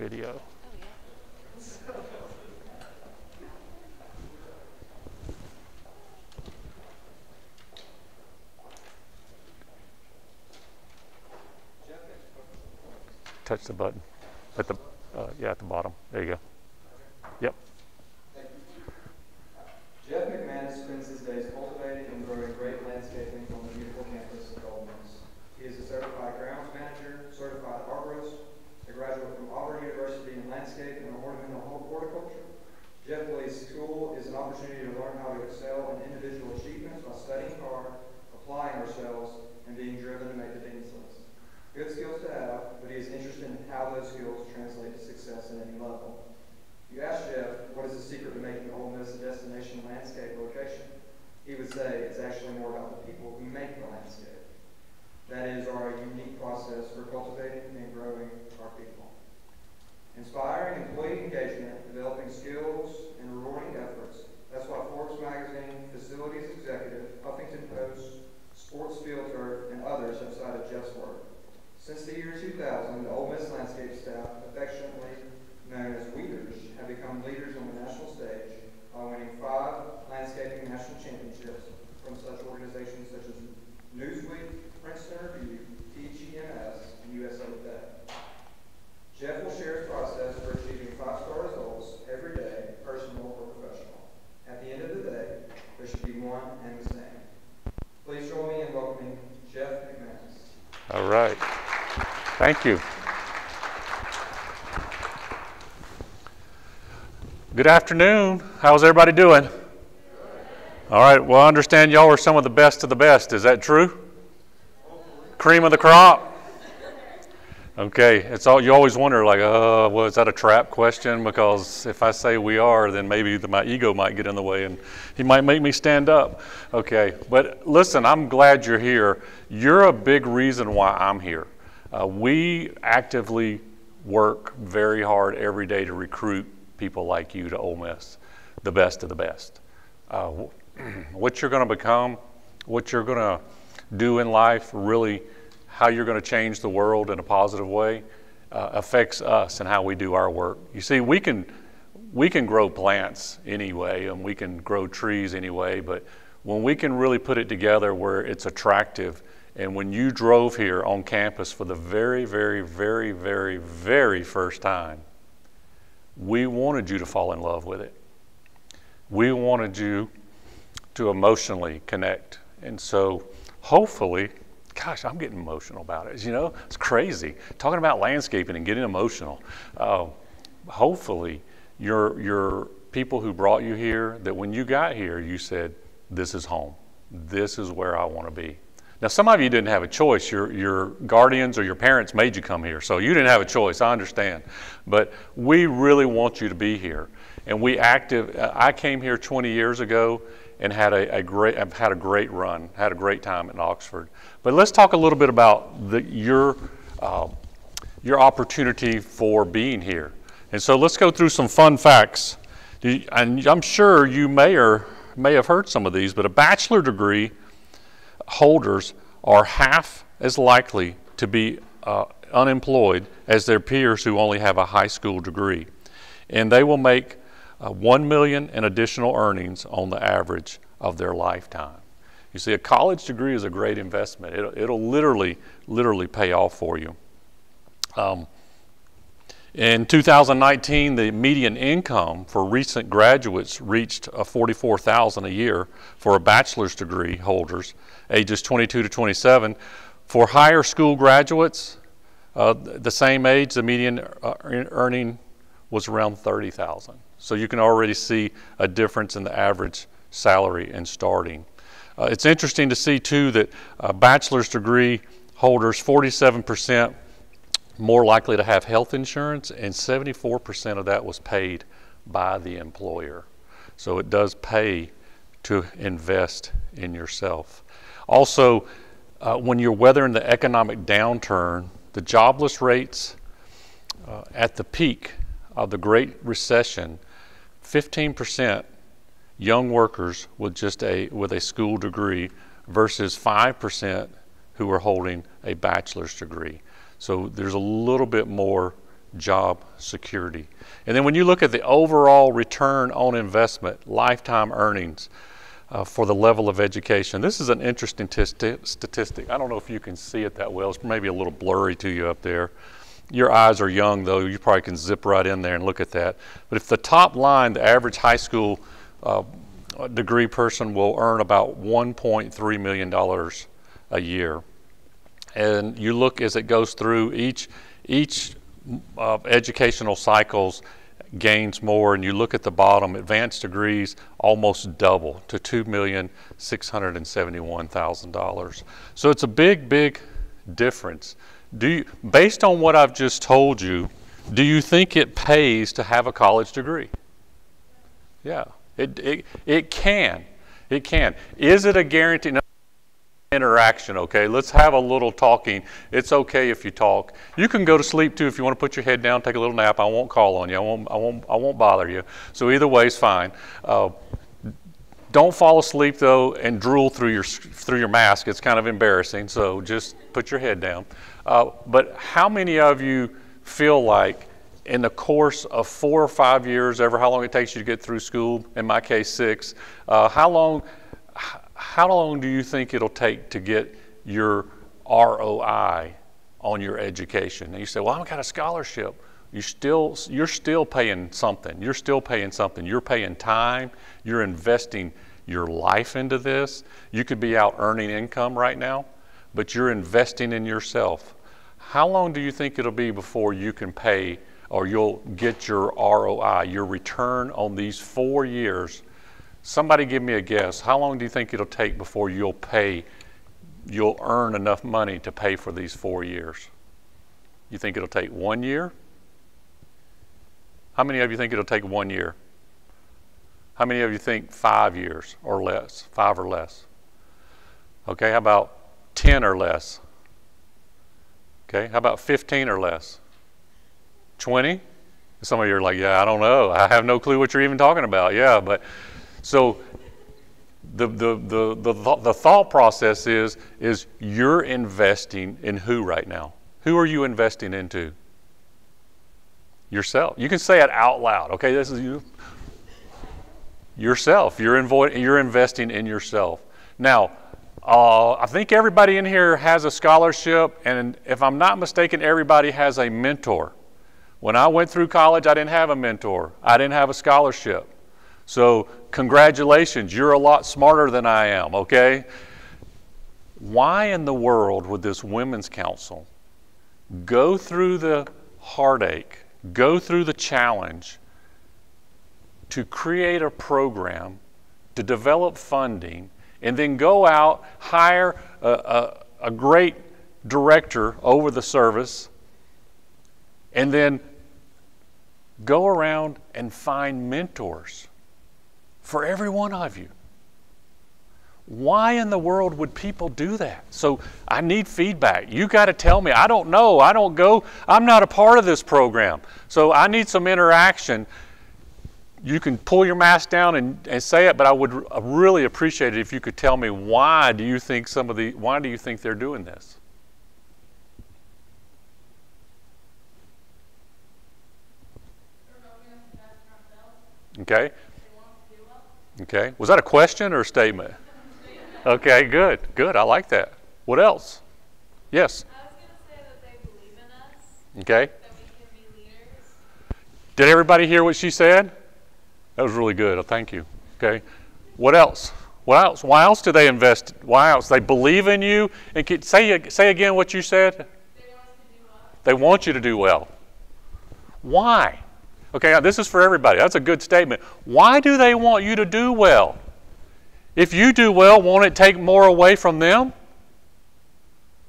video. Touch the button at the at the bottom. There you go. Yep. Thank you. Jeff McManus spends his days cultivating and growing great landscaping on the beautiful campus of Ole Miss. He is a certified grounds manager, certified arborist, a graduate from Auburn University in landscape and ornamental horticulture. Jeff Willis' school is an opportunity to learn how to excel in individual achievements by studying hard, applying ourselves, and being driven to make the Dean's List. Good skills to have, but he is interested in how those skills translate to success at any level. You asked Jeff, what is the secret to making Ole Miss a destination landscape location? He would say it's actually more about the people who make the landscape. That is our unique process for cultivating and growing our people. Inspiring employee engagement, developing skills, and rewarding efforts. That's why Forbes Magazine, Facilities Executive, Huffington Post, Sports Field Turf, and others have cited Jeff's work. Since the year 2000, the Ole Miss landscape staff, affectionately known as Weeders, have become leaders on the national stage by winning 5 landscaping national championships from such organizations such as Newsweek, Princeton Review, PGMS, and USA Today. Jeff will share his process for achieving 5-star results every day, personal or professional. At the end of the day, there should be one and the same. Please join me in welcoming Jeff McManus. All right. Thank you. Good afternoon. How's everybody doing? Good. All right. Well, I understand y'all are some of the best. Is that true? Cream of the crop. Okay. It's all, you always wonder, like, well, is that a trap question? Because if I say we are, then maybe my ego might get in the way and he might make me stand up. Okay. But listen, I'm glad you're here. You're a big reason why I'm here. We actively work very hard every day to recruit people like you to Ole Miss, the best of the best. What you're going to become, what you're going to do in life, really how you're going to change the world in a positive way affects us and how we do our work. You see, we can grow plants anyway, and we can grow trees anyway, but when we can really put it together where it's attractive. And when you drove here on campus for the very, very, very, very, very first time, we wanted you to fall in love with it. We wanted you to emotionally connect. And so hopefully, gosh, I'm getting emotional about it. You know, it's crazy. Talking about landscaping and getting emotional. Hopefully, your people who brought you here, that when you got here, you said, this is home. This is where I want to be. Now, some of you didn't have a choice. Your guardians or your parents made you come here, so you didn't have a choice, I understand. But we really want you to be here. And I came here 20 years ago and had I've had a great run, had a great time at Oxford. But let's talk a little bit about your opportunity for being here. And so let's go through some fun facts. And I'm sure you may have heard some of these, but a bachelor degree holders are half as likely to be unemployed as their peers who only have a high school degree. And they will make $1 million in additional earnings on the average of their lifetime. You see, a college degree is a great investment. It'll literally pay off for you. In 2019, the median income for recent graduates reached $44,000 a year for a bachelor's degree holders, ages 22 to 27. For higher school graduates, the same age, the median earning was around $30,000. So you can already see a difference in the average salary and starting. It's interesting to see too that bachelor's degree holders, 47%. More likely to have health insurance, and 74% of that was paid by the employer. So it does pay to invest in yourself. Also, when you're weathering the economic downturn, the jobless rates at the peak of the Great Recession, 15% young workers with just with a school degree versus 5% who are holding a bachelor's degree. So there's a little bit more job security. And then when you look at the overall return on investment, lifetime earnings for the level of education, this is an interesting statistic. I don't know if you can see it that well. It's maybe a little blurry to you up there. Your eyes are young, though. You probably can zip right in there and look at that. But if the top line, the average high school degree person will earn about $1.3 million a year. And you look as it goes through, each educational cycles gains more, and you look at the bottom, advanced degrees almost double to $2,671,000. So it's a big, big difference. Do you, based on what I've just told you, do you think it pays to have a college degree? Yeah, it can. It can. Is it a guarantee? No. Interaction, okay? Let's have a little talking. It's okay if you talk. You can go to sleep too if you want to put your head down, take a little nap. I won't call on you. I won't bother you. So either way is fine. Don't fall asleep though and drool through your mask. It's kind of embarrassing. So just put your head down. But how many of you feel like in the course of 4 or 5 years, ever how long it takes you to get through school, in my case 6, how long do you think it'll take to get your ROI on your education? And you say, well, I've got a scholarship. You're still paying something. You're still paying something. You're paying time. You're investing your life into this. You could be out earning income right now, but you're investing in yourself. How long do you think it'll be before you can pay or you'll get your ROI, your return on these 4 years? Somebody give me a guess. How long do you think it'll take before you'll earn enough money to pay for these 4 years? You think it'll take 1 year? How many of you think it'll take 1 year? How many of you think 5 years or less? 5 or less? Okay, how about 10 or less? Okay, how about 15 or less? 20? Some of you are like, yeah, I don't know. I have no clue what you're even talking about. Yeah, but so the thought process is you're investing in who right now? Who are you investing into? Yourself. You can say it out loud. Okay, this is you. Yourself. You're investing in yourself. Now, I think everybody in here has a scholarship, and if I'm not mistaken, everybody has a mentor. When I went through college, I didn't have a mentor. I didn't have a scholarship. So congratulations, you're a lot smarter than I am, okay? Why in the world would this women's council go through the heartache, go through the challenge to create a program, to develop funding, and then go out, hire a great director over the service, and then go around and find mentors for every one of you? Why in the world would people do that? So I need feedback. You got to tell me. I don't know. I don't go. I'm not a part of this program. So I need some interaction. You can pull your mask down and say it, but I would really appreciate it if you could tell me why do you think they're doing this? Okay. Okay, was that a question or a statement? Okay, good, good, I like that. What else? Yes? I was going to say that they believe in us. Okay. That we can be leaders. Did everybody hear what she said? That was really good, thank you. Okay, what else? What else? Why else do they invest? Why else? They believe in you. And say again what you said. They want us to do well. They want you to do well. Why? Okay, this is for everybody. That's a good statement. Why do they want you to do well? If you do well, won't it take more away from them?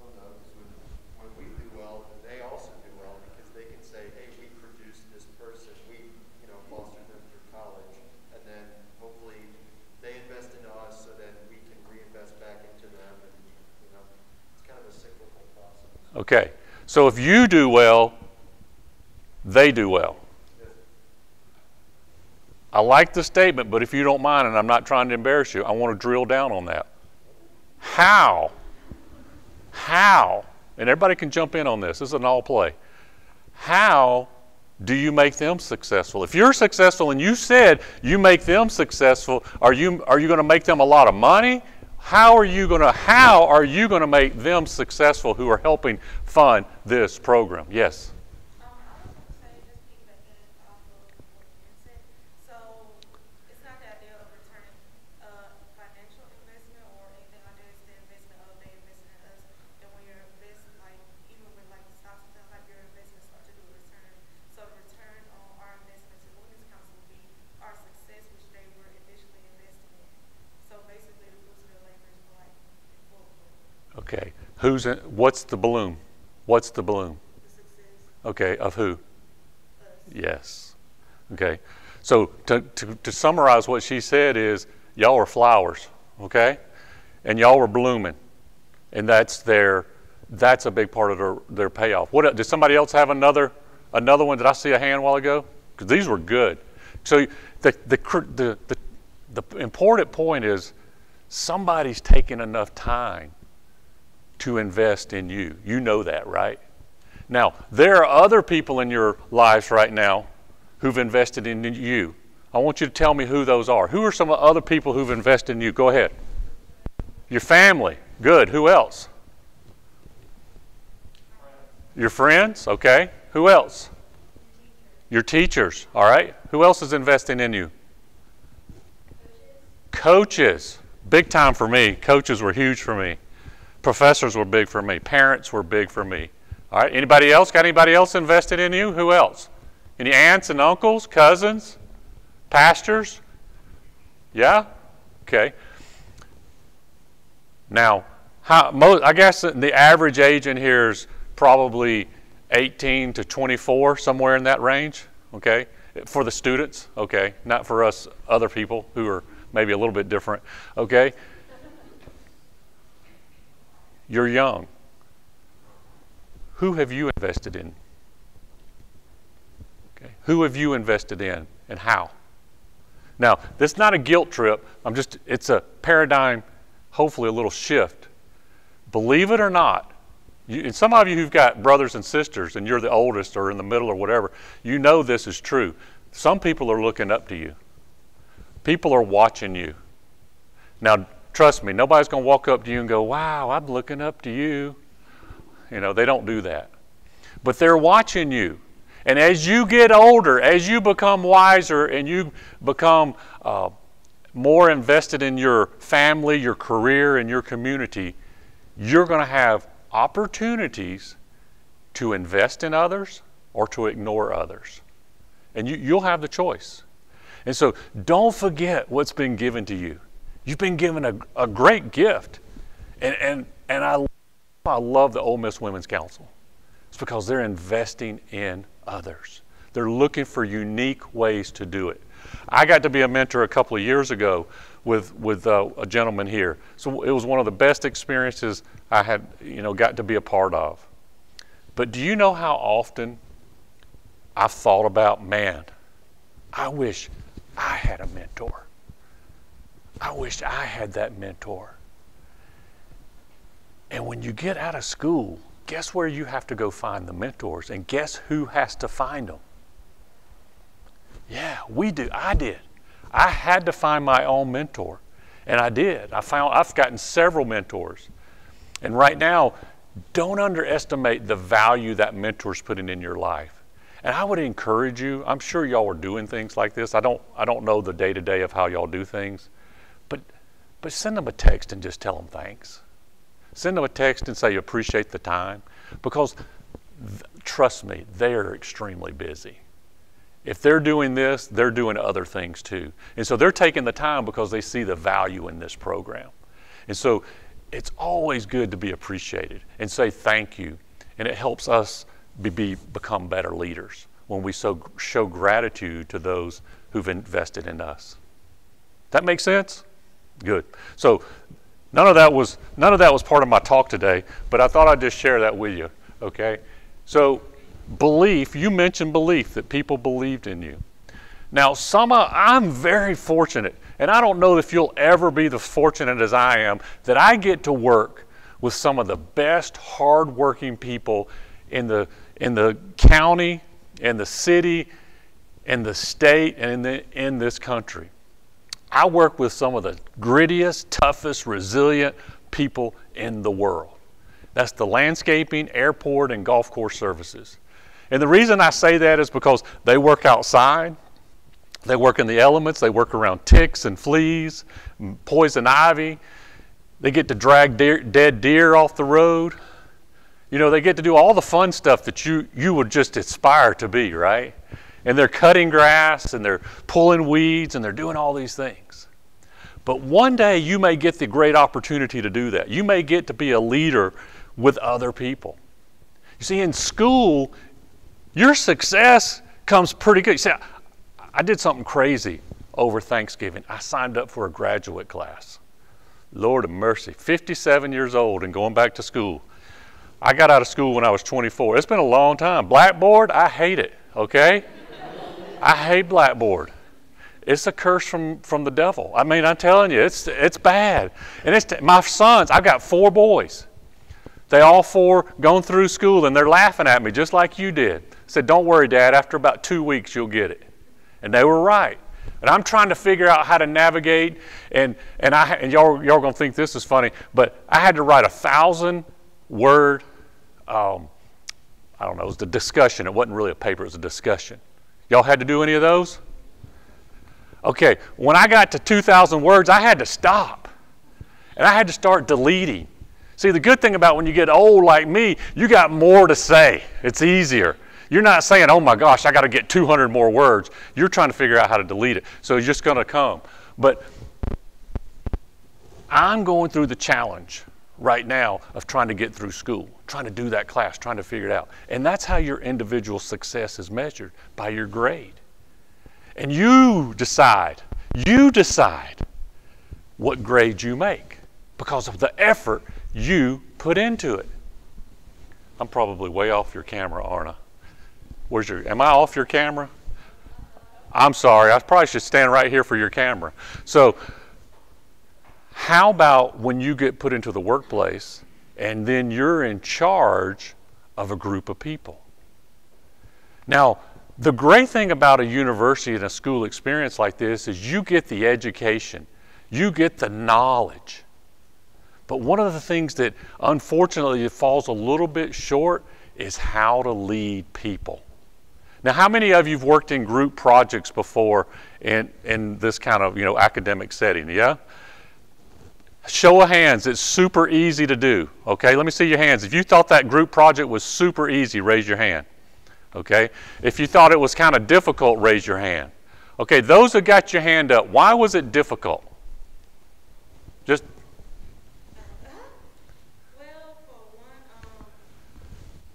Well, no, because when we do well, they also do well because they can say, hey, we produced this person, we fostered them through college, and then hopefully they invest in us so then we can reinvest back into them. And, it's kind of a cyclical process. Okay, so if you do well, they do well. I like the statement, but if you don't mind, and I'm not trying to embarrass you, I want to drill down on that. How? How? And everybody can jump in on this. This is an all play. How Do you make them successful? If you're successful and you said you make them successful, are you going to make them a lot of money? How are you going to make them successful who are helping fund this program? Yes. Okay, what's the balloon? What's the balloon? Okay, of who? Us. Yes. Okay, so to summarize what she said is, y'all were flowers, okay? And y'all were blooming, and that's a big part of their payoff. What, did somebody else have another one? Did I see a hand a while ago? Because these were good. So the important point is somebody's taking enough time to invest in you. You know that, right? Now, there are other people in your lives right now who've invested in you. I want you to tell me who those are. Who are some other people who've invested in you? Go ahead. Your family. Good. Who else? Your friends. Okay. Who else? Your teachers. All right. Who else is investing in you? Coaches. Big time for me. Coaches were huge for me. Professors were big for me. Parents were big for me. All right, anybody else? Got anybody else invested in you? Who else? Any aunts and uncles, cousins, pastors? Yeah? Okay. Now, I guess the average age in here is probably 18 to 24, somewhere in that range, okay? For the students, okay? Not for us other people who are maybe a little bit different, okay? You're young. Who have you invested in? Okay. Who have you invested in and how? Now, that's not a guilt trip. It's a paradigm, hopefully a little shift. Believe it or not, and some of you who've got brothers and sisters and you're the oldest or in the middle or whatever, you know this is true. Some people are looking up to you. People are watching you. Now, trust me, nobody's going to walk up to you and go, wow, I'm looking up to you. You know, they don't do that. But they're watching you. And as you get older, as you become wiser and you become more invested in your family, your career, and your community, you're going to have opportunities to invest in others or to ignore others. And you'll have the choice. And so don't forget what's been given to you. You've been given a great gift. And I love the Ole Miss Women's Council. It's because they're investing in others. They're looking for unique ways to do it. I got to be a mentor a couple of years ago with a gentleman here. So it was one of the best experiences I had, got to be a part of. But do you know how often I've thought about, man, I wish I had a mentor. I wish I had that mentor. And when you get out of school, guess where you have to go find the mentors, and guess who has to find them? Yeah, we do. I did. I had to find my own mentor, and I did. I've gotten several mentors. And right now, don't underestimate the value that mentor's putting in your life. And I would encourage you, I'm sure y'all are doing things like this. I don't know the day-to-day of how y'all do things. But send them a text and just tell them thanks. Send them a text and say you appreciate the time, because trust me, they are extremely busy. If they're doing this, they're doing other things too. And so they're taking the time because they see the value in this program. And so it's always good to be appreciated and say thank you. And it helps us become better leaders when we show gratitude to those who've invested in us. That makes sense? Good. So none of that was part of my talk today, but I thought I'd just share that with you. Okay. So belief, you mentioned belief, that people believed in you. Now, I'm very fortunate, and I don't know if you'll ever be as fortunate as I am, that I get to work with some of the best hardworking people in the county, in the city, in the state, and in this country. I work with some of the grittiest, toughest, resilient people in the world. That's the landscaping, airport, and golf course services. And the reason I say that is because they work outside, they work in the elements, they work around ticks and fleas, and poison ivy, they get to drag dead deer off the road. You know, they get to do all the fun stuff that you would just aspire to be, right? And they're cutting grass, and they're pulling weeds, and they're doing all these things. But one day you may get the great opportunity to do that. You may get to be a leader with other people. You see, in school, your success comes pretty good. You see, I did something crazy over Thanksgiving. I signed up for a graduate class. Lord of mercy, 57 years old and going back to school. I got out of school when I was 24. It's been a long time. Blackboard, I hate it, okay? I hate Blackboard. It's a curse from the devil. I mean, I'm telling you, it's bad. And it's my sons, I've got 4 boys. They all 4 gone through school, and they're laughing at me just like you did. I said, don't worry, Dad, after about 2 weeks, you'll get it. And they were right. And I'm trying to figure out how to navigate, and y'all gonna think this is funny, but I had to write a 1,000-word, I don't know, it was a discussion. It wasn't really a paper, it was a discussion. Y'all had to do any of those? Okay, when I got to 2,000 words, I had to stop. And I had to start deleting. See, the good thing about when you get old like me, you got more to say. It's easier. You're not saying, oh my gosh, I got to get 200 more words. You're trying to figure out how to delete it. So it's just going to come. But I'm going through the challenge right now of trying to get through school, trying to do that class, trying to figure it out. And that's how your individual success is measured, by your grade. And you decide what grade you make because of the effort you put into it. I'm probably way off your camera, aren't I? Where's your, am I off your camera? I'm sorry, I probably should stand right here for your camera. So how about when you get put into the workplace and then you're in charge of a group of people? Now, the great thing about a university and a school experience like this is you get the education, you get the knowledge. But one of the things that unfortunately falls a little bit short is how to lead people. Now, how many of you have worked in group projects before in this kind of, you know, academic setting, yeah? Show of hands, it's super easy to do, okay? Let me see your hands. If you thought that group project was super easy, raise your hand. Okay, if you thought it was kind of difficult, raise your hand. Okay, those that got your hand up, why was it difficult? Just well, for one,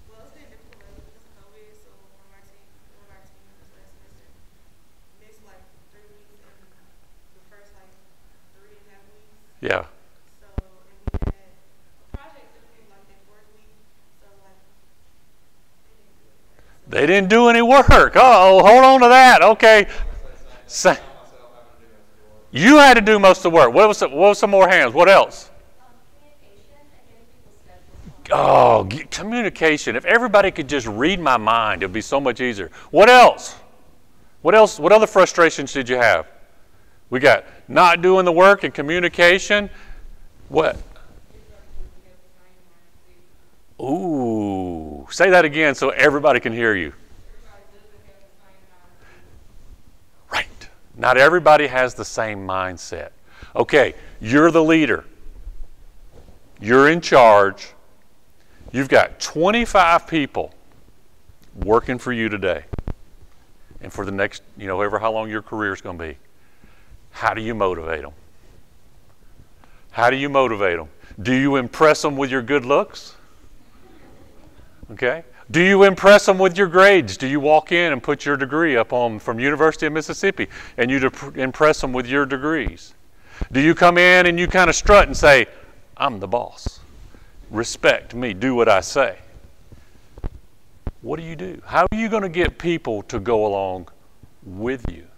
well, it's been difficult because of COVID. So one of our team this last semester missed like 3 weeks, and the first like 3.5 weeks. Yeah. They didn't do any work. Uh-oh, hold on to that. Okay. So, you had to do most of the work. What was some more hands? What else? Oh, communication. If everybody could just read my mind, it would be so much easier. What else? What else? What other frustrations did you have? We got not doing the work and communication. What? Ooh, say that again so everybody can hear you. Right. Not everybody has the same mindset. Okay, you're the leader. You're in charge. You've got 25 people working for you today. And for the next, you know, however how long your career is going to be. How do you motivate them? How do you motivate them? Do you impress them with your good looks? Okay? Do you impress them with your grades? Do you walk in and put your degree up on from University of Mississippi and you impress them with your degrees? Do you come in and you kind of strut and say, I'm the boss. Respect me. Do what I say. What do? How are you going to get people to go along with you?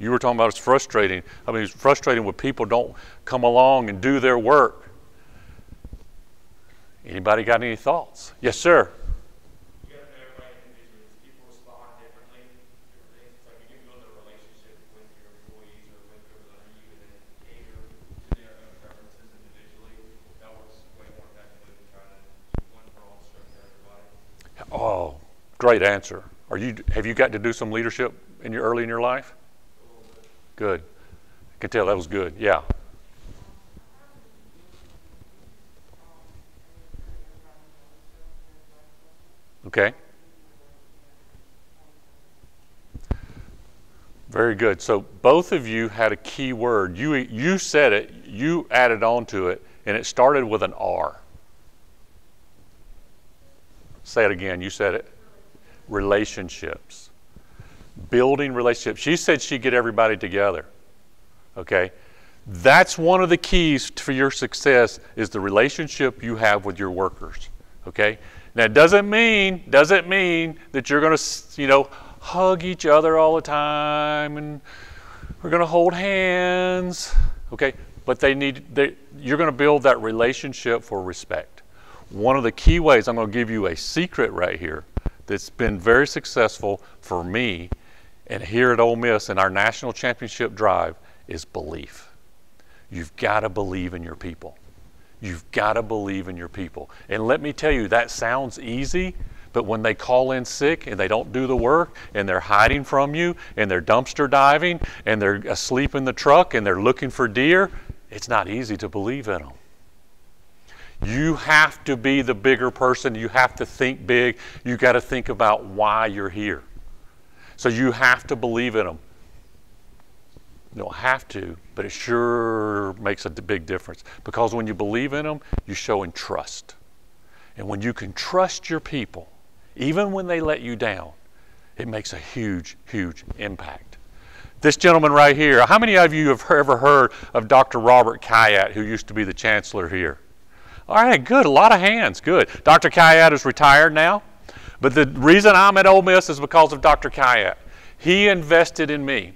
You were talking about it's frustrating. I mean, it's frustrating when people don't come along and do their work. Anybody got any thoughts? Yes, sir. You got to put everybody in the vision Great answer. Have you got to do some leadership early in your life? Good. I can tell that was good. Yeah. Okay. Very good. So both of you had a key word. You said it, you added on to it, and it started with an R. Say it again. You said it. Relationships. Building relationships. She said she'd get everybody together. Okay? That's one of the keys for your success is the relationship you have with your workers. Okay? Now, it doesn't mean that you're going to, hug each other all the time and we're going to hold hands, okay? But you're going to build that relationship for respect. One of the key ways, I'm going to give you a secret right here that's been very successful for me and here at Ole Miss in our national championship drive is belief. You've got to believe in your people. You've got to believe in your people. And let me tell you, that sounds easy, but when they call in sick and they don't do the work and they're hiding from you and they're dumpster diving and they're asleep in the truck and they're looking for deer, it's not easy to believe in them. You have to be the bigger person. You have to think big. You got to think about why you're here. So you have to believe in them. You don't have to, but it sure makes a big difference because when you believe in them, you show in trust. And when you can trust your people, even when they let you down, it makes a huge, huge impact. This gentleman right here, how many of you have ever heard of Dr. Robert Khayat, who used to be the chancellor here? All right, good, a lot of hands, good. Dr. Khayat is retired now, but the reason I'm at Ole Miss is because of Dr. Khayat. He invested in me.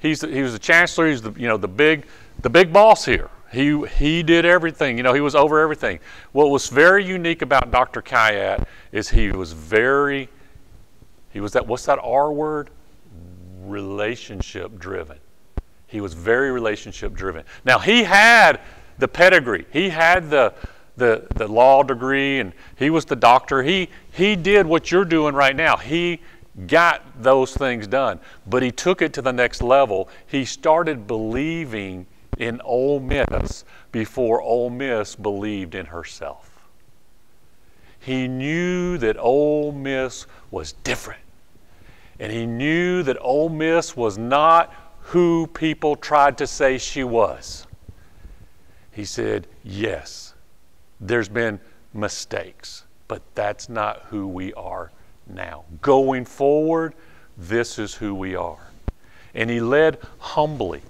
He was the chancellor, he's the big boss here. He did everything, he was over everything. What was very unique about Dr. Khayat is what's that R word? Relationship driven. He was very relationship driven. Now he had the pedigree, he had the law degree and he was the doctor. He did what you're doing right now. He got those things done, but he took it to the next level. He started believing in Ole Miss before Ole Miss believed in herself. He knew that Ole Miss was different. And he knew that Ole Miss was not who people tried to say she was. He said, yes, there's been mistakes, but that's not who we are now. Going forward, this is who we are. And he led humbly.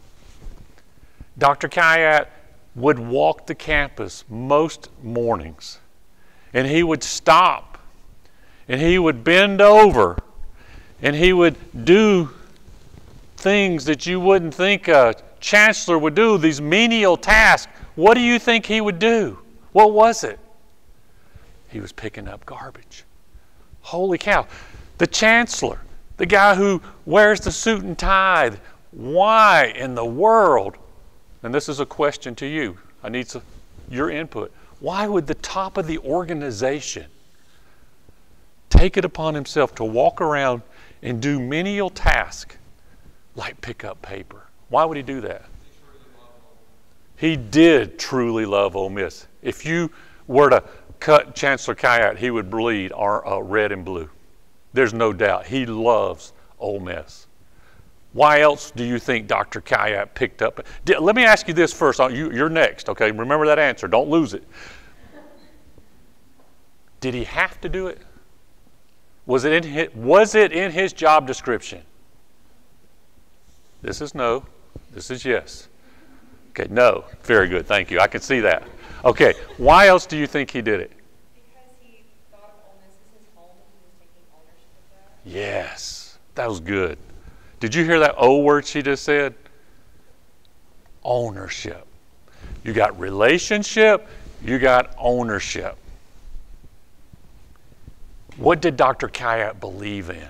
Dr. Khayat would walk the campus most mornings and he would stop and he would bend over and he would do things that you wouldn't think a chancellor would do, these menial tasks. What do you think he would do? What was it? He was picking up garbage. Holy cow. The chancellor, the guy who wears the suit and tie, why in the world? And this is a question to you. I need your input. Why would the top of the organization take it upon himself to walk around and do menial tasks like pick up paper? Why would he do that? He did truly love Ole Miss. If you were to cut Chancellor Khayat, he would bleed red and blue. There's no doubt. He loves Ole Miss. Why else do you think Dr. Khayat picked up? Let me ask you this first. You're next, okay? Remember that answer. Don't lose it. Did he have to do it? Was it in his job description? This is no. This is yes. Okay, no. Very good. Thank you. I can see that. Okay. Why else do you think he did it? Because he thought of Ole Miss as his home and he was taking ownership of that. Yes. That was good. Did you hear that O word she just said? Ownership. You got relationship, you got ownership. What did Dr. Khayat believe in?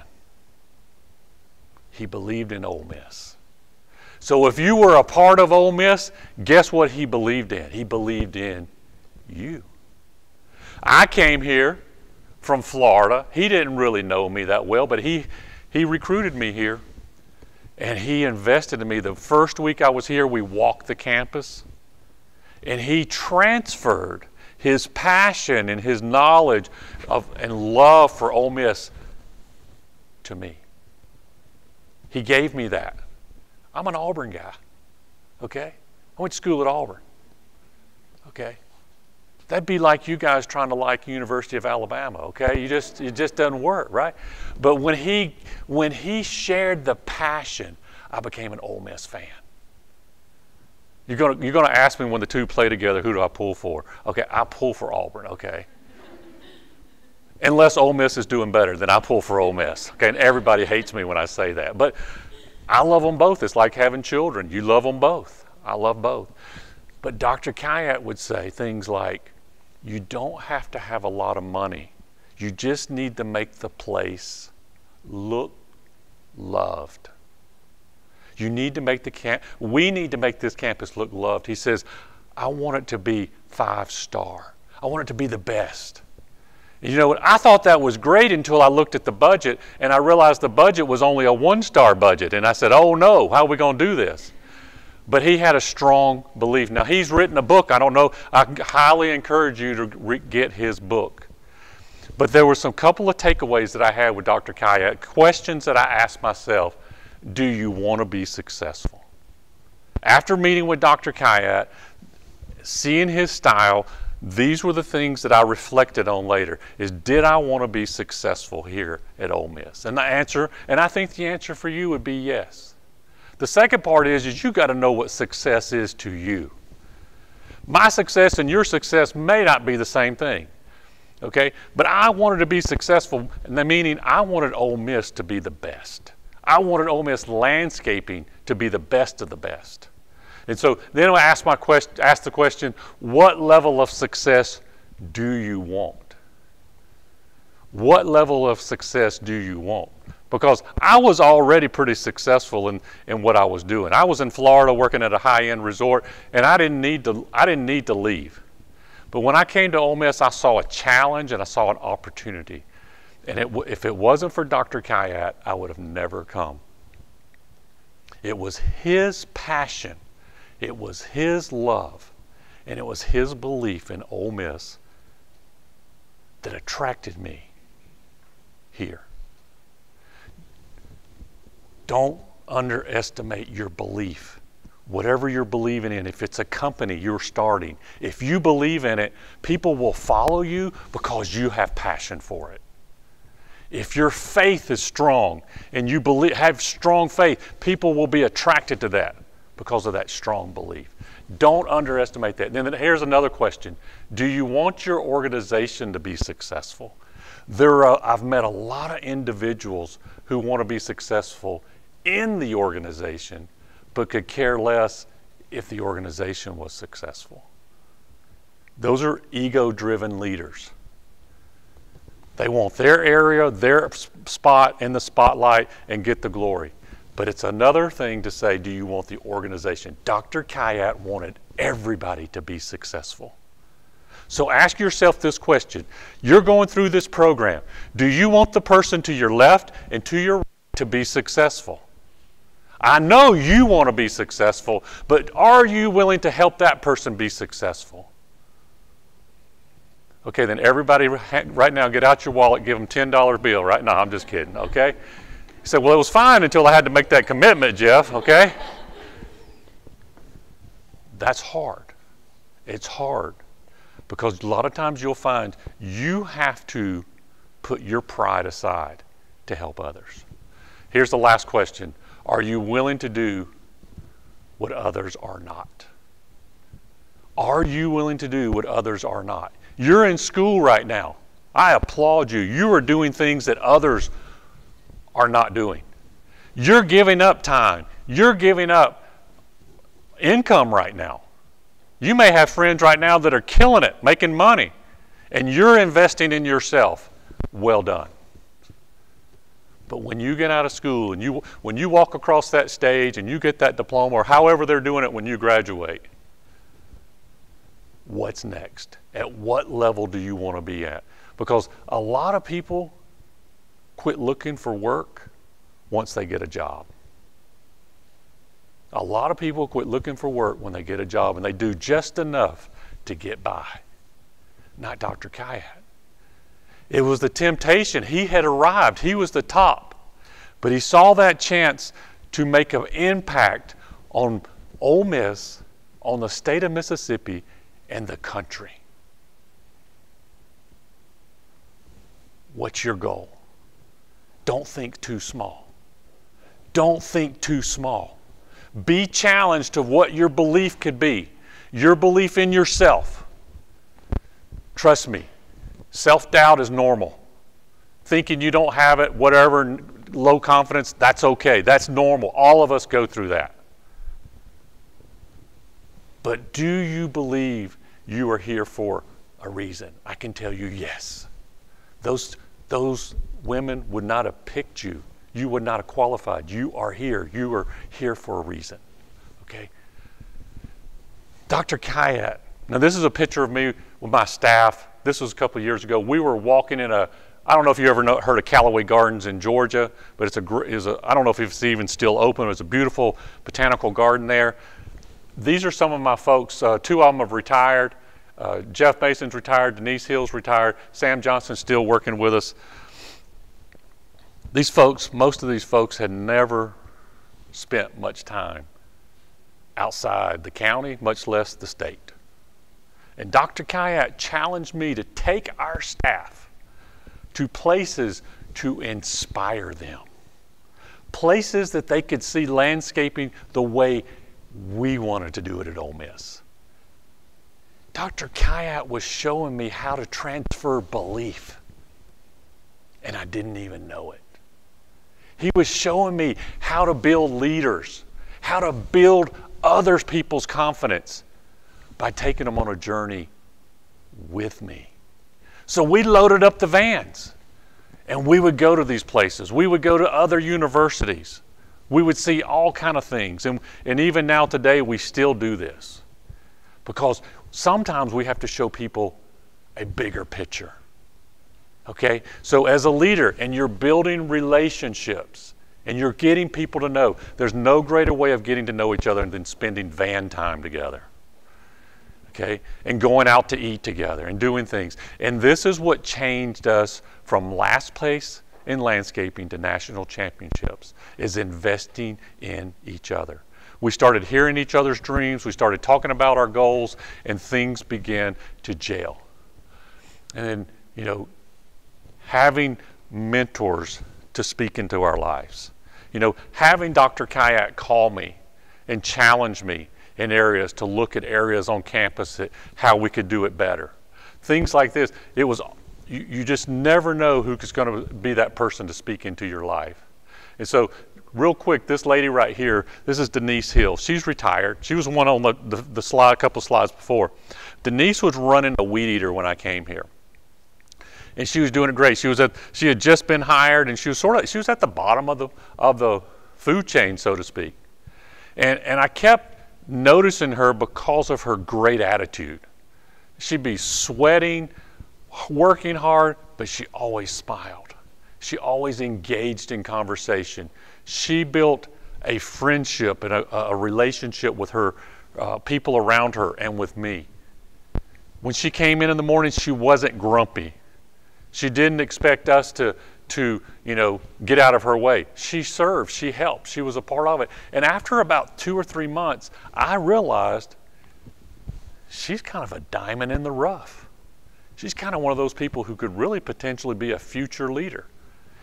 He believed in Ole Miss. So if you were a part of Ole Miss, guess what he believed in? He believed in you. I came here from Florida. He didn't really know me that well, but he recruited me here, and he invested in me. The first week I was here, we walked the campus, and he transferred his passion and his knowledge of and love for Ole Miss to me. He gave me that. I'm an Auburn guy, okay? I went to school at Auburn, okay? That'd be like you guys trying to like University of Alabama, okay? It just doesn't work, right? But when he shared the passion, I became an Ole Miss fan. You're gonna ask me when the two play together, who do I pull for? Okay, I pull for Auburn, okay? Unless Ole Miss is doing better, then I pull for Ole Miss, okay? And everybody hates me when I say that. But I love them both. It's like having children. You love them both. I love both. But Dr. Khayat would say things like, you don't have to have a lot of money. You just need to make the place look loved. You need to make the we need to make this campus look loved. He says, I want it to be 5-star. I want it to be the best. And you know what? I thought that was great until I looked at the budget and I realized the budget was only a 1-star budget. And I said, oh no, how are we going to do this? But he had a strong belief. Now, he's written a book. I don't know. I highly encourage you to get his book. But there were some couple of takeaways that I had with Dr. Khayat, questions that I asked myself. Do you want to be successful? After meeting with Dr. Khayat, seeing his style, these were the things that I reflected on later, is did I want to be successful here at Ole Miss? And the answer, and I think the answer for you would be yes. The second part is you got to know what success is to you. My success and your success may not be the same thing, okay? But I wanted to be successful, and the meaning I wanted Ole Miss to be the best. I wanted Ole Miss landscaping to be the best of the best. And so then I asked the question, what level of success do you want? What level of success do you want? Because I was already pretty successful in what I was doing. I was in Florida working at a high-end resort, and I didn't need to leave. But when I came to Ole Miss, I saw a challenge and I saw an opportunity. And if it wasn't for Dr. Khayat, I would have never come. It was his passion, it was his love, and it was his belief in Ole Miss that attracted me here. Don't underestimate your belief. Whatever you're believing in, if it's a company you're starting, if you believe in it, people will follow you because you have passion for it. If your faith is strong and you have strong faith, people will be attracted to that because of that strong belief. Don't underestimate that. And then here's another question. Do you want your organization to be successful? I've met a lot of individuals who want to be successful in the organization but could care less if the organization was successful. Those are ego-driven leaders. They want their area, their spot in the spotlight, and get the glory. But it's another thing to say, do you want the organization? Dr. Khayat wanted everybody to be successful. So ask yourself this question. You're going through this program. Do you want the person to your left and to your right to be successful? I know you want to be successful, but are you willing to help that person be successful? Okay, then everybody right now get out your wallet, give them $10 bill, right? No, I'm just kidding, okay? He said, well, it was fine until I had to make that commitment, Jeff, okay? That's hard. It's hard because a lot of times you'll find you have to put your pride aside to help others. Here's the last question. Are you willing to do what others are not? Are you willing to do what others are not? You're in school right now. I applaud you. You are doing things that others are not doing. You're giving up time. You're giving up income right now. You may have friends right now that are killing it, making money, and you're investing in yourself. Well done. But when you get out of school and when you walk across that stage and you get that diploma or however they're doing it when you graduate, what's next? At what level do you want to be at? because a lot of people quit looking for work once they get a job. A lot of people quit looking for work when they get a job, and they do just enough to get by. Not Dr. Khayat. It was the temptation. He had arrived. He was the top. But he saw that chance to make an impact on Ole Miss, on the state of Mississippi, and the country. What's your goal? Don't think too small. Don't think too small. Be challenged to what your belief could be, your belief in yourself. Trust me, self-doubt is normal. Thinking you don't have it, whatever, low confidence, that's okay. That's normal. All of us go through that. But do you believe you are here for a reason? I can tell you yes. Those women would not have picked you. You would not have qualified. You are here. You are here for a reason. Okay? Dr. Khayat. Now, this is a picture of me with my staff. This was a couple of years ago. We were walking in a, I don't know if you ever heard of Callaway Gardens in Georgia, but it's a I don't know if it's even still open. It's a beautiful botanical garden there. These are some of my folks. Two of them have retired. Jeff Mason's retired. Denise Hill's retired. Sam Johnson's still working with us. These folks, most of these folks had never spent much time outside the county, much less the state. And Dr. Khayat challenged me to take our staff to places to inspire them, places that they could see landscaping the way we wanted to do it at Ole Miss. Dr. Khayat was showing me how to transfer belief, and I didn't even know it. He was showing me how to build leaders, how to build other people's confidence by taking them on a journey with me. So we loaded up the vans, and we would go to these places. We would go to other universities. We would see all kind of things, and even now today we still do this, because sometimes we have to show people a bigger picture. Okay, so as a leader, and you're building relationships, and you're getting people to know, there's no greater way of getting to know each other than spending van time together. Okay, and going out to eat together and doing things. And this is what changed us from last place in landscaping to national championships, is investing in each other. We started hearing each other's dreams, we started talking about our goals, and things began to gel. And then, you know, having mentors to speak into our lives. You know, having Dr. Khayat call me and challenge me in areas, to look at areas on campus, at how we could do it better. Things like this. It was you just never know who's going to be that person to speak into your life. And so real quick, this lady right here, this is Denise Hill. She's retired. She was one on the slide, a couple of slides before. Denise was running a weed eater when I came here. And she was doing it great. She had just been hired, and she was at the bottom of the food chain, so to speak. And I kept noticing her because of her great attitude. She'd be sweating, working hard, but she always smiled. She always engaged in conversation. She built a friendship and a relationship with her people around her and with me. When she came in the morning, she wasn't grumpy. She didn't expect us to get out of her way. She served, she helped, she was a part of it. And after about 2 or 3 months, I realized she's kind of a diamond in the rough. She's kind of one of those people who could really potentially be a future leader.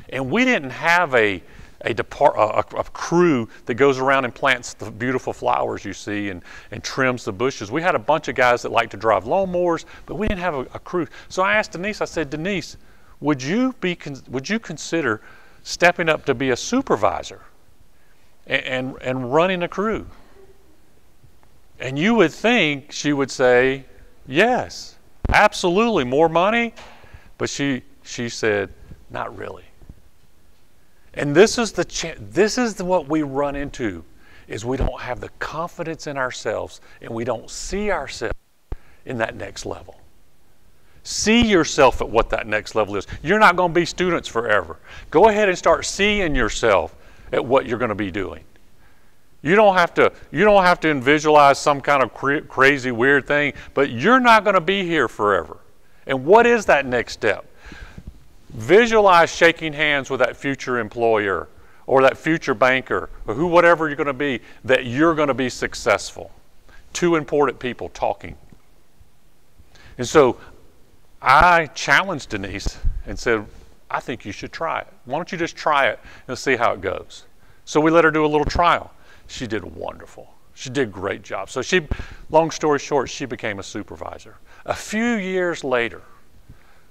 And we didn't have a crew that goes around and plants the beautiful flowers you see and trims the bushes. We had a bunch of guys that like to drive lawnmowers, but we didn't have a crew. So I asked Denise, I said, Denise, would you consider stepping up to be a supervisor and running a crew? And you would think she would say, yes. Absolutely, more money. But she said, not really. And this is what we run into, is we don't have the confidence in ourselves, and we don't see ourselves in that next level. See yourself at what that next level is. You're not going to be students forever. Go ahead and start seeing yourself at what you're going to be doing. You don't have to visualize some kind of crazy weird thing, but you're not going to be here forever. And what is that next step? Visualize shaking hands with that future employer or that future banker or whatever you're going to be, that you're going to be successful. Two important people talking. And so I challenged Denise and said, I think you should try it. Why don't you just try it and see how it goes? So we let her do a little trial. She did wonderful. She did a great job. So she, long story short, she became a supervisor. A few years later,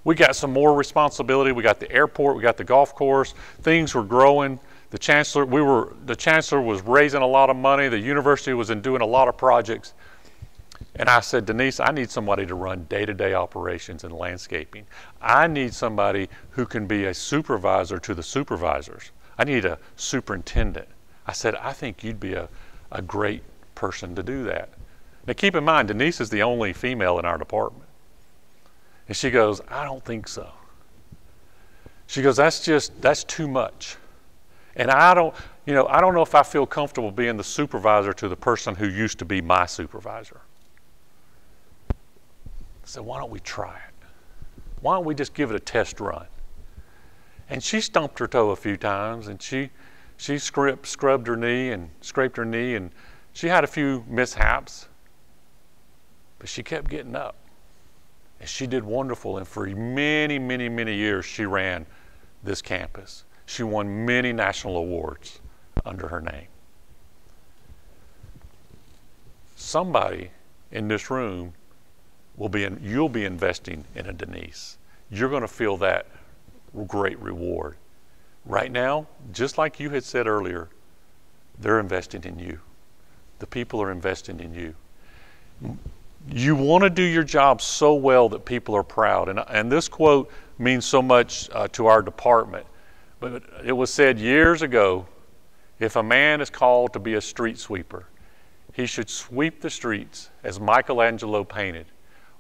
we got some more responsibility. We got the airport, we got the golf course. Things were growing. The chancellor was raising a lot of money. The university was doing a lot of projects. And I said, Denise, I need somebody to run day-to-day operations and landscaping. I need somebody who can be a supervisor to the supervisors. I need a superintendent. I said, I think you'd be a great person to do that. Now keep in mind, Denise is the only female in our department. And she goes, I don't think so. She goes, that's too much. And I don't know if I feel comfortable being the supervisor to the person who used to be my supervisor. So why don't we try it? Why don't we just give it a test run? And she stomped her toe a few times, and she scrubbed her knee and scraped her knee, and she had a few mishaps, but she kept getting up. And she did wonderful, and for many, many, many years, she ran this campus. She won many national awards under her name. Somebody in this room you'll be investing in a Denise. You're going to feel that great reward. Right now, just like you had said earlier, they're investing in you. The people are investing in you. You want to do your job so well that people are proud. And this quote means so much to our department. But it was said years ago, if a man is called to be a street sweeper, he should sweep the streets as Michelangelo painted,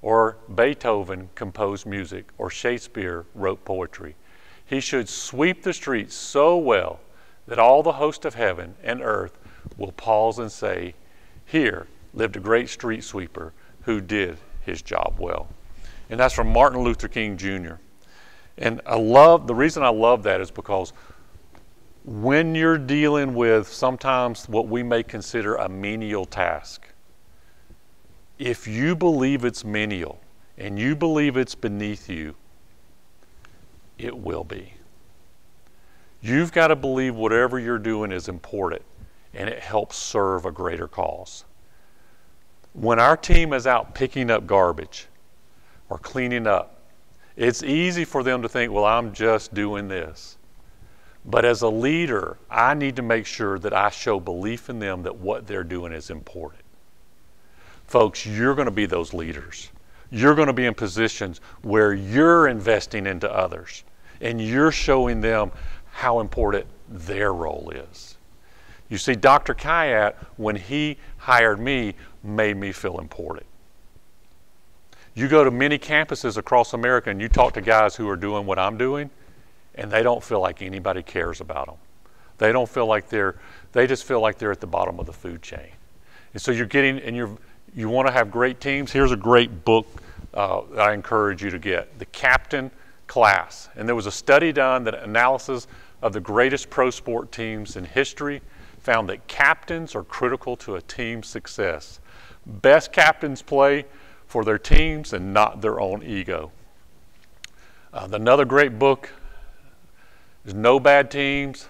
or Beethoven composed music, or Shakespeare wrote poetry. He should sweep the streets so well that all the host of heaven and earth will pause and say, here lived a great street sweeper who did his job well. And that's from Martin Luther King Jr. And the reason I love that is because when you're dealing with sometimes what we may consider a menial task, if you believe it's menial and you believe it's beneath you, it will be. You've got to believe whatever you're doing is important and it helps serve a greater cause. When our team is out picking up garbage or cleaning up, it's easy for them to think, well, I'm just doing this. But as a leader, I need to make sure that I show belief in them that what they're doing is important. Folks, you're going to be those leaders. You're going to be in positions where you're investing into others and you're showing them how important their role is. You see, Dr. Khayat, when he hired me, made me feel important. You go to many campuses across America and you talk to guys who are doing what I'm doing, and they don't feel like anybody cares about them. They don't feel like they just feel like they're at the bottom of the food chain. And so you want to have great teams? Here's a great book that I encourage you to get, The Captain Class. And there was a study done that analysis of the greatest pro sport teams in history found that captains are critical to a team's success. Best captains play for their teams and not their own ego. Another great book is No Bad Teams,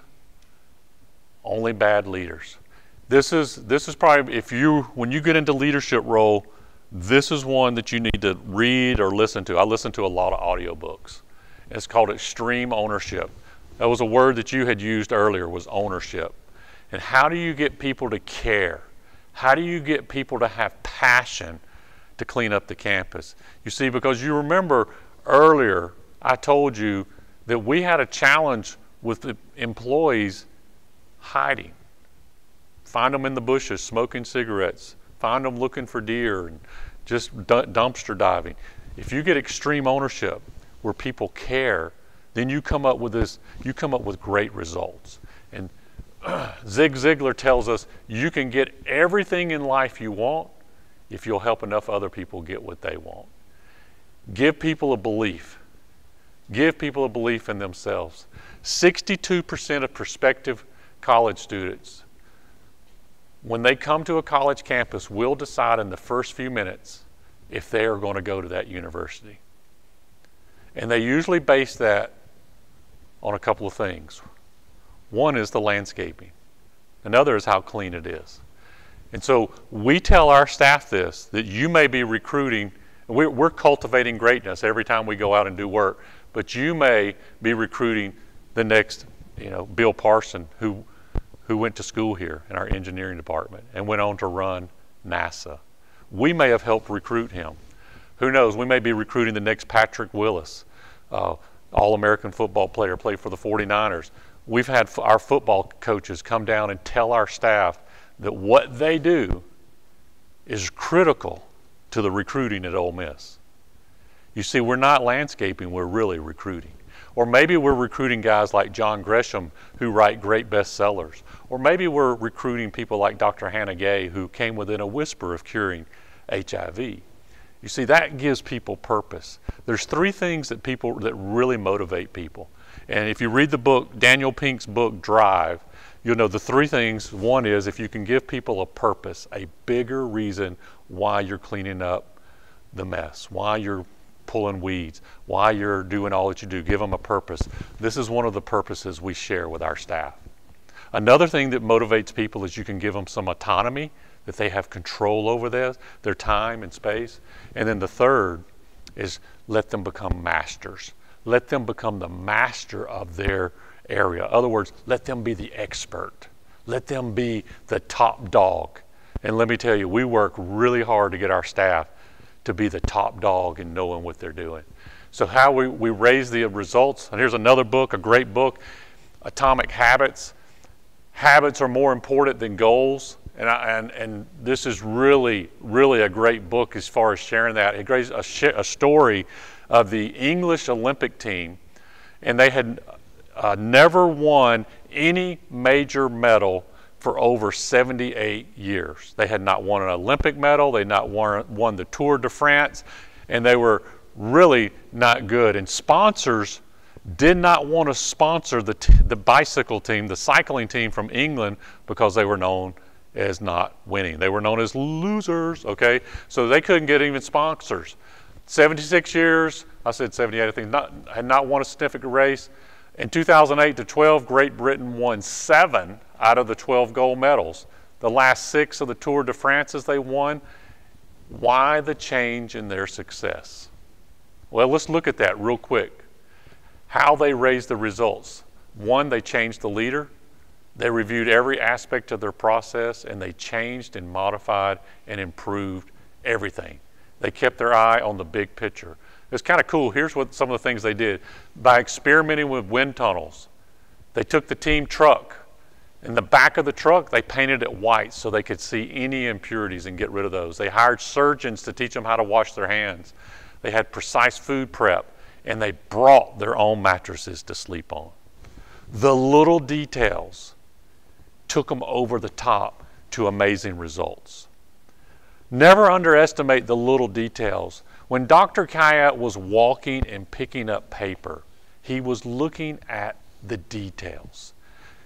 Only Bad Leaders. This is probably, when you get into leadership role, this is one that you need to read or listen to. I listen to a lot of audiobooks. It's called Extreme Ownership. That was a word that you had used earlier, was ownership. And how do you get people to care? How do you get people to have passion to clean up the campus? You see, because you remember earlier, I told you that we had a challenge with the employees hiding. Find them in the bushes, smoking cigarettes. Find them looking for deer and just dumpster diving. If you get extreme ownership where people care, then you come up with this, you come up with great results. And Zig Ziglar tells us you can get everything in life you want if you'll help enough other people get what they want. Give people a belief. Give people a belief in themselves. 62% of prospective college students, when they come to a college campus, will decide in the first few minutes if they are going to go to that university. And they usually base that on a couple of things. One is the landscaping. Another is how clean it is. And so we tell our staff this, that you may be recruiting, we're cultivating greatness every time we go out and do work, but you may be recruiting the next, Bill Parson, who went to school here in our engineering department and went on to run NASA. We may have helped recruit him. Who knows, we may be recruiting the next Patrick Willis, All-American football player, played for the 49ers. We've had our football coaches come down and tell our staff that what they do is critical to the recruiting at Ole Miss. You see, we're not landscaping, we're really recruiting. Or maybe we're recruiting guys like John Gresham who write great bestsellers. Or maybe we're recruiting people like Dr. Hannah Gay who came within a whisper of curing HIV. You see, that gives people purpose. There's three things that really motivate people. And if you read the book, Daniel Pink's book, Drive, you'll know the three things. One is if you can give people a purpose, a bigger reason why you're cleaning up the mess, why you're pulling weeds, why you're doing all that you do, give them a purpose. This is one of the purposes we share with our staff. Another thing that motivates people is you can give them some autonomy, that they have control over their time and space. And then the third is let them become masters. Let them become the master of their area. In other words, let them be the expert. Let them be the top dog. And let me tell you, we work really hard to get our staff to be the top dog in knowing what they're doing. So how we raise the results, and here's another book, a great book, Atomic Habits. Habits are more important than goals. And this is really, really a great book as far as sharing that. It gives a story of the English Olympic team, and they had never won any major medal for over 78 years. They had not won an Olympic medal, they had not won the Tour de France, and they were really not good. And sponsors did not want to sponsor the bicycle team, the cycling team from England, because they were known as not winning. They were known as losers, okay? So they couldn't get even sponsors. 76 years, I said 78, I think, had not won a significant race. In 2008 to 12, Great Britain won 7 out of the 12 gold medals. The last 6 of the Tour de France they won. Why the change in their success? Well, let's look at that real quick. How they raised the results. One, they changed the leader. They reviewed every aspect of their process, and they changed and modified and improved everything. They kept their eye on the big picture. It's kind of cool. Here's what some of the things they did. By experimenting with wind tunnels, they took the team truck. In the back of the truck, they painted it white so they could see any impurities and get rid of those. They hired surgeons to teach them how to wash their hands. They had precise food prep, and they brought their own mattresses to sleep on. The little details took them over the top to amazing results. Never underestimate the little details. When Dr. Khayat was walking and picking up paper, he was looking at the details.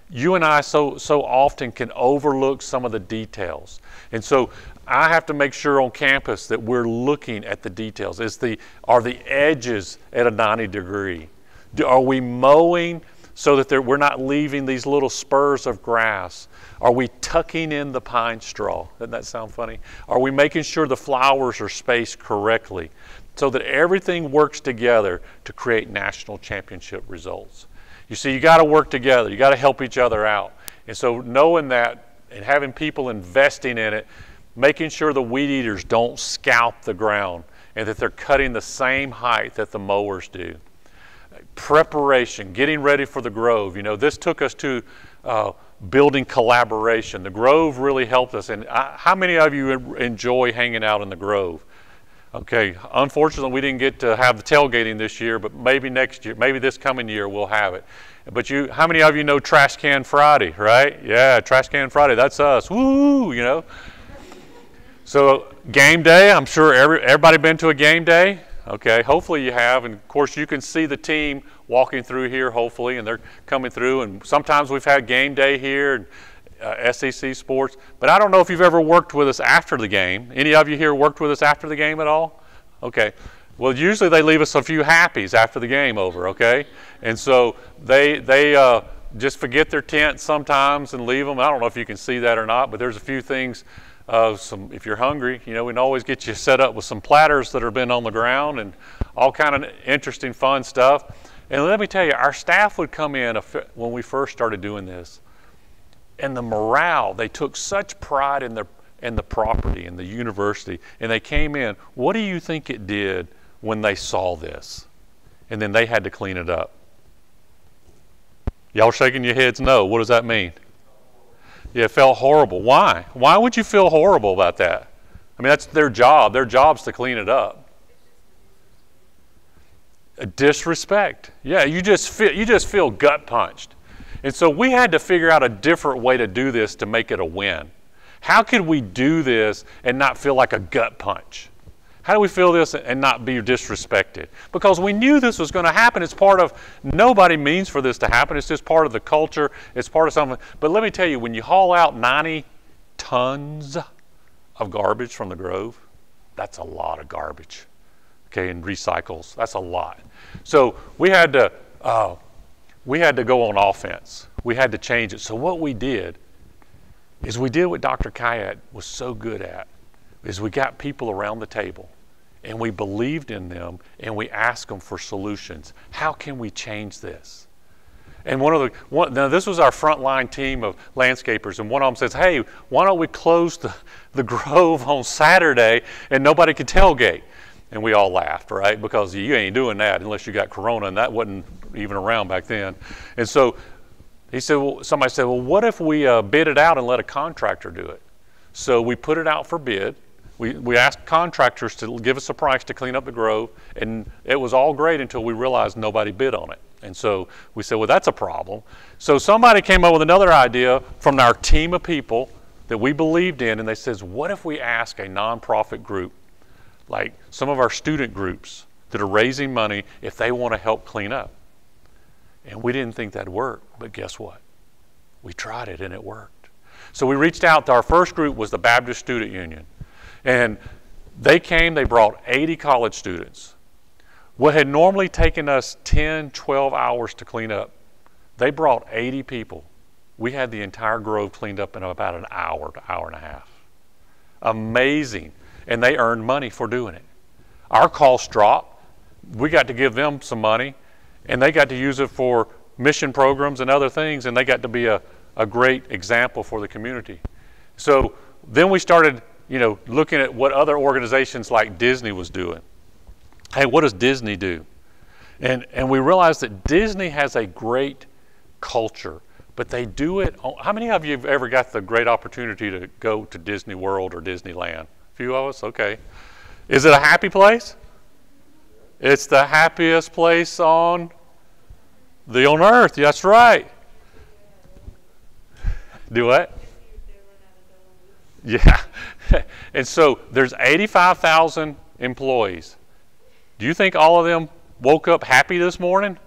You and I so often can overlook some of the details. And so I have to make sure on campus that we're looking at the details. Are the edges at a 90 degree? Are we mowing so that we're not leaving these little spurs of grass? Are we tucking in the pine straw? Doesn't that sound funny? Are we making sure the flowers are spaced correctly so that everything works together to create national championship results? You see, you got to work together. You got to help each other out. And so knowing that and having people investing in it, making sure the weed eaters don't scalp the ground and that they're cutting the same height that the mowers do. Preparation, getting ready for the Grove. This took us to building collaboration. The Grove really helped us. And how many of you enjoy hanging out in the Grove? Okay, unfortunately we didn't get to have the tailgating this year, but maybe next year, maybe this coming year we'll have it. But you, how many of you know Trash Can Friday, right? Yeah, Trash Can Friday, that's us, woo, you know. So game day, I'm sure everybody been to a game day? Okay, hopefully you have, and of course you can see the team walking through here hopefully, and they're coming through, and sometimes we've had game day here, and, SEC sports, but I don't know if you've ever worked with us after the game. Any of you here worked with us after the game at all? Okay. Well, usually they leave us a few happies after the game over, okay? And so they just forget their tent sometimes and leave them. I don't know if you can see that or not, but there's a few things. If you're hungry, you know, we can always get you set up with some platters that have been on the ground and all kind of interesting, fun stuff. And let me tell you, our staff would come in when we first started doing this. And the morale, they took such pride in the property and the university, and they came in, what do you think it did when they saw this? And then they had to clean it up. Y'all shaking your heads no. What does that mean? Yeah, it felt horrible. Why? Why would you feel horrible about that? I mean, that's their job. Their job's to clean it up. A disrespect. Yeah, you just feel gut punched. And so we had to figure out a different way to do this to make it a win. How could we do this and not feel like a gut punch? How do we feel this and not be disrespected? Because we knew this was going to happen. It's part of, nobody means for this to happen. It's just part of the culture. It's part of something. But let me tell you, when you haul out 90 tons of garbage from the Grove, that's a lot of garbage. Okay, and recycles, that's a lot. So we had to, we had to go on offense. We had to change it. So what we did is we did what Dr. Khayat was so good at, is we got people around the table and we believed in them and we asked them for solutions. How can we change this? And now this was our frontline team of landscapers, and one of them says, hey, why don't we close the Grove on Saturday and nobody could tailgate? And we all laughed, right? Because you ain't doing that unless you got Corona, and that wasn't even around back then. And so he said, well, somebody said, well, what if we bid it out and let a contractor do it? So we put it out for bid. We asked contractors to give us a price to clean up the Grove, and it was all great until we realized nobody bid on it. And so we said, well, that's a problem. So somebody came up with another idea from our team of people that we believed in, and they says, what if we ask a nonprofit group, like some of our student groups that are raising money, if they want to help clean up? And we didn't think that'd work, but guess what? We tried it and it worked. So we reached out to our first group, was the Baptist Student Union. And they came, they brought 80 college students. What had normally taken us 10, 12 hours to clean up, they brought 80 people. We had the entire Grove cleaned up in about an hour to hour and a half. Amazing. And they earned money for doing it. Our costs dropped. We got to give them some money, and they got to use it for mission programs and other things, and they got to be a great example for the community. So then we started, you know, looking at what other organizations like Disney was doing. Hey, what does Disney do? And we realized that Disney has a great culture, but they do it on, how many of you have ever got the great opportunity to go to Disney World or Disneyland? Few of us, okay. Is it a happy place? It's the happiest place on earth. That's right. Do what? Yeah. And so there's 85,000 employees. Do you think all of them woke up happy this morning?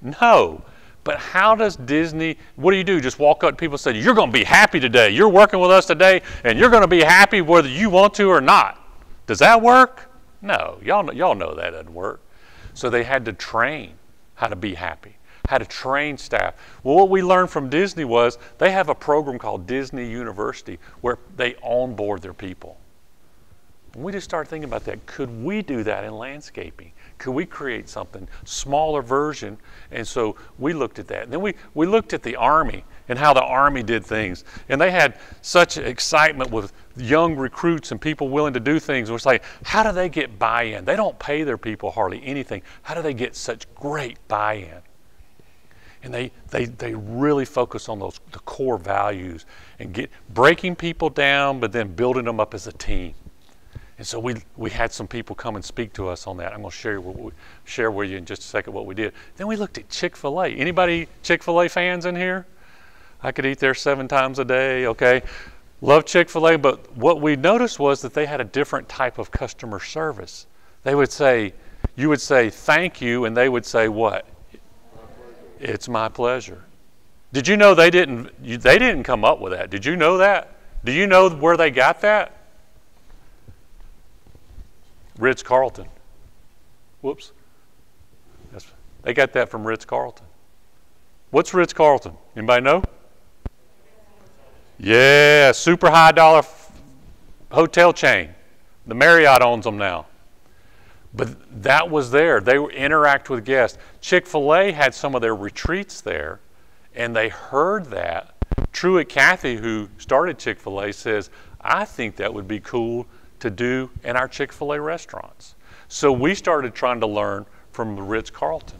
No. But how does Disney, what do? Just walk up to people and say, you're going to be happy today. You're working with us today, and you're going to be happy whether you want to or not. Does that work? No. Y'all know that doesn't work. So they had to train how to be happy, how to train staff. Well, what we learned from Disney was they have a program called Disney University where they onboard their people. And we just started thinking about that. Could we do that in landscaping? Could we create something, smaller version? And so we looked at that. And then we looked at the Army and how the Army did things. And they had such excitement with young recruits and people willing to do things. It was like, how do they get buy-in? They don't pay their people hardly anything. How do they get such great buy-in? And they really focus on the core values and breaking people down, but then building them up as a team. And so we had some people come and speak to us on that. I'm going to share with you in just a second what we did. Then we looked at Chick-fil-A. Anybody Chick-fil-A fans in here? I could eat there 7 times a day, okay? Love Chick-fil-A, but what we noticed was that they had a different type of customer service. They would say, you would say thank you, and they would say what? It's my pleasure. Did you know they didn't come up with that? Did you know that? Do you know where they got that? Ritz-Carlton. Whoops. They got that from Ritz-Carlton. What's Ritz-Carlton? Anybody know? Yeah, super high dollar hotel chain. The Marriott owns them now. But that was there. They interact with guests. Chick-fil-A had some of their retreats there, and they heard that. Truett Cathy, who started Chick-fil-A, says, I think that would be cool to do in our Chick-fil-A restaurants. So we started trying to learn from the Ritz-Carlton.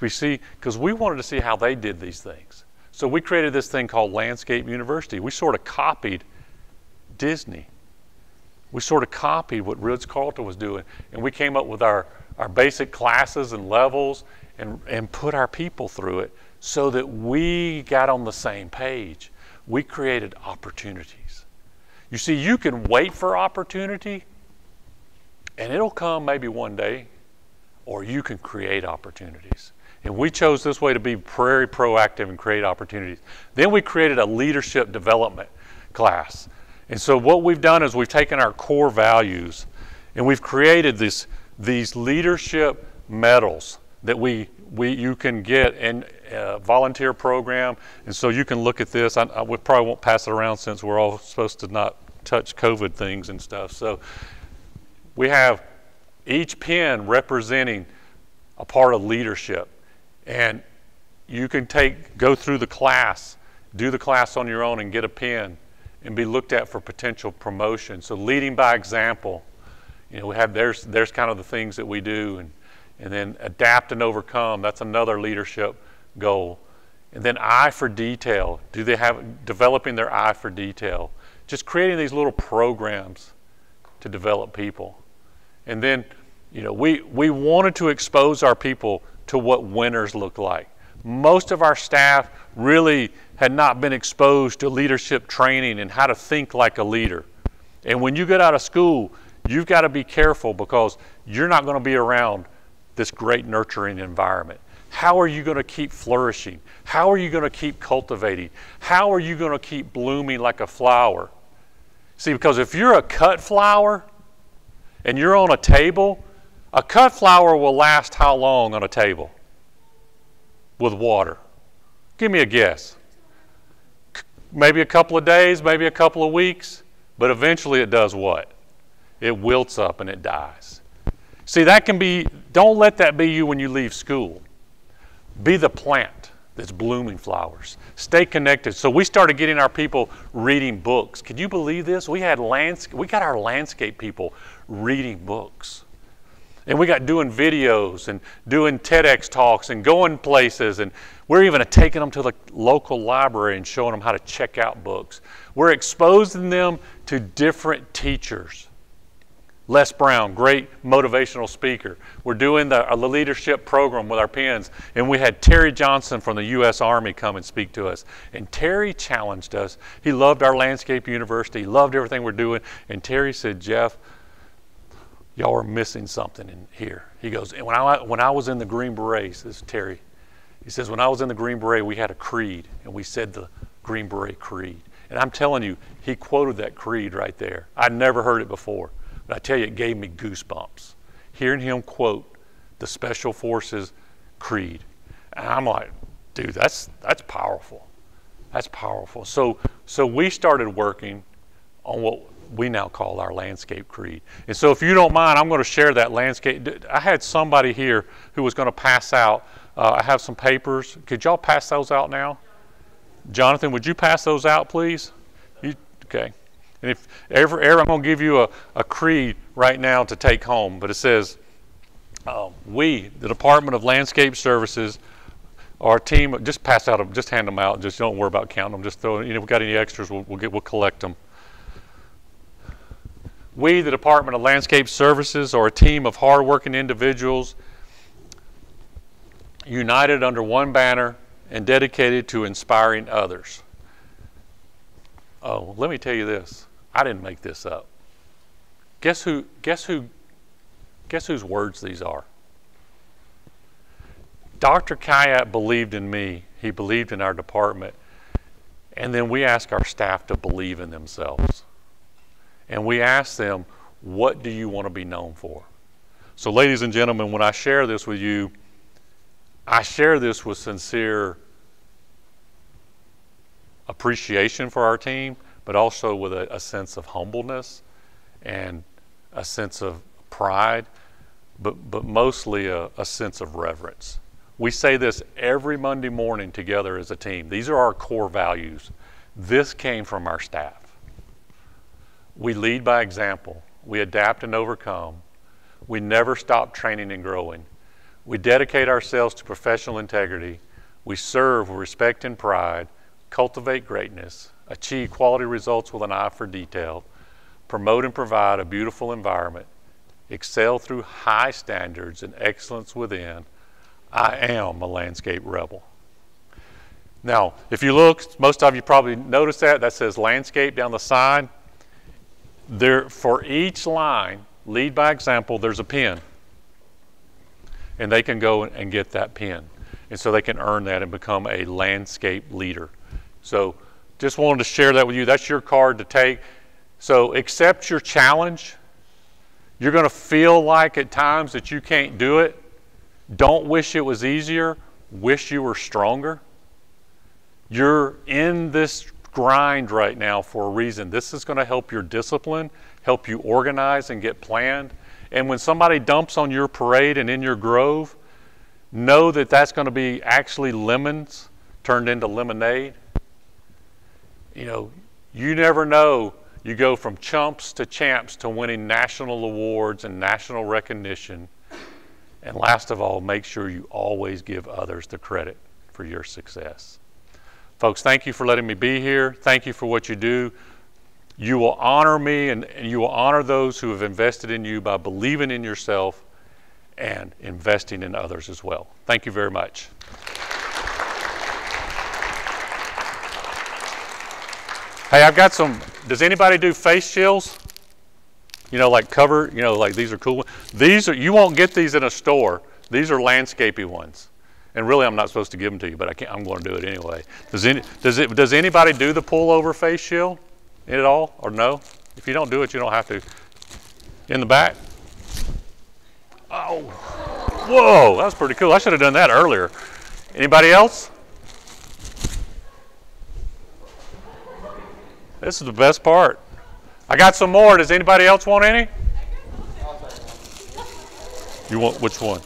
We see, because we wanted to see how they did these things. So we created this thing called Landscape University. We sort of copied Disney. We sort of copied what Ritz-Carlton was doing, and we came up with our basic classes and levels and put our people through it so that we got on the same page. We created opportunities. You see, you can wait for opportunity, and it'll come maybe one day, or you can create opportunities. And we chose this way to be very proactive and create opportunities. Then we created a leadership development class. And so what we've done is we've taken our core values and we've created these leadership medals that you can get in a volunteer program. And so you can look at this. I probably won't pass it around since we're all supposed to not touch COVID things and stuff. So we have each pin representing a part of leadership. And you can go through the class, do the class on your own and get a pin and be looked at for potential promotion. So leading by example, you know, we have, there's kind of the things that we do, and then adapt and overcome, that's another leadership goal. And then eye for detail, developing their eye for detail. Just creating these little programs to develop people. And then, you know, we wanted to expose our people to what winners look like. Most of our staff really had not been exposed to leadership training and how to think like a leader. And when you get out of school, you've got to be careful because you're not going to be around this great nurturing environment. How are you going to keep flourishing? How are you going to keep cultivating? How are you going to keep blooming like a flower? See, because if you're a cut flower and you're on a table, a cut flower will last how long on a table? With water. Give me a guess. Maybe a couple of days, maybe a couple of weeks, but eventually it does what? It wilts up and it dies. See, don't let that be you when you leave school. Be the plant that's blooming flowers. Stay connected. So we started getting our people reading books. Can you believe this? We got our landscape people reading books. And we got doing videos and doing TEDx talks and going places, and we're even taking them to the local library and showing them how to check out books. We're exposing them to different teachers. Les Brown, great motivational speaker. We're doing the leadership program with our pins, and we had Terry Johnson from the U.S. Army come and speak to us. And Terry challenged us. He loved our Landscape University, loved everything we're doing, and Terry said, Jeff, y'all are missing something in here. He goes, and when I was in the Green Berets, this is Terry, he says, when I was in the Green Beret, we had a creed, and we said the Green Beret creed. And I'm telling you, he quoted that creed right there. I'd never heard it before, but I tell you, it gave me goosebumps. Hearing him quote the Special Forces creed. And I'm like, dude, that's powerful. That's powerful. So we started working on what we now call our landscape creed. And so if you don't mind, I'm going to share that landscape. I had somebody here who was going to pass out. I have some papers. Could y'all pass those out now? Jonathan, would you pass those out, please? Okay. And if ever I'm going to give you a creed right now to take home, but it says, we, the Department of Landscape Services, our team, just pass out, just hand them out. Just don't worry about counting them. Just throw, you know, if we've got any extras, we'll collect them. We, the Department of Landscape Services, are a team of hardworking individuals united under one banner and dedicated to inspiring others. Oh, let me tell you this. I didn't make this up. Guess whose words these are? Dr. Khayat believed in me. He believed in our department. And then we ask our staff to believe in themselves. And we ask them, what do you want to be known for? So ladies and gentlemen, when I share this with you, I share this with sincere appreciation for our team, but also with a sense of humbleness and a sense of pride, but mostly a sense of reverence. We say this every Monday morning together as a team. These are our core values. This came from our staff. We lead by example. We adapt and overcome. We never stop training and growing. We dedicate ourselves to professional integrity. We serve with respect and pride, cultivate greatness, achieve quality results with an eye for detail, promote and provide a beautiful environment, excel through high standards and excellence within. I am a landscape rebel. Now, if you look, most of you probably noticed that. That says landscape down the side. There, for each line, lead by example, there's a pin. And they can go and get that pin. And so they can earn that and become a landscape leader. So just wanted to share that with you. That's your card to take. So accept your challenge. You're going to feel like at times that you can't do it. Don't wish it was easier. Wish you were stronger. You're in this grind right now for a reason. This is going to help your discipline, help you organize and get planned. And when somebody dumps on your parade and in your grove, know that that's going to be actually lemons turned into lemonade. You know, you never know. You go from chumps to champs to winning national awards and national recognition. And last of all, make sure you always give others the credit for your success. Folks, thank you for letting me be here. Thank you for what you do. You will honor me, and you will honor those who have invested in you by believing in yourself and investing in others as well. Thank you very much. Hey, I've got some, does anybody do face shields? You know, like cover, you know, like these are cool ones. These are, you won't get these in a store. These are landscapey ones. And really, I'm not supposed to give them to you, but I can't, I'm going to do it anyway. Does anybody do the pullover face shield at all, or no? If you don't do it, you don't have to. In the back? Oh, whoa, that was pretty cool. I should have done that earlier. Anybody else? This is the best part. I got some more. Does anybody else want any? You want which one?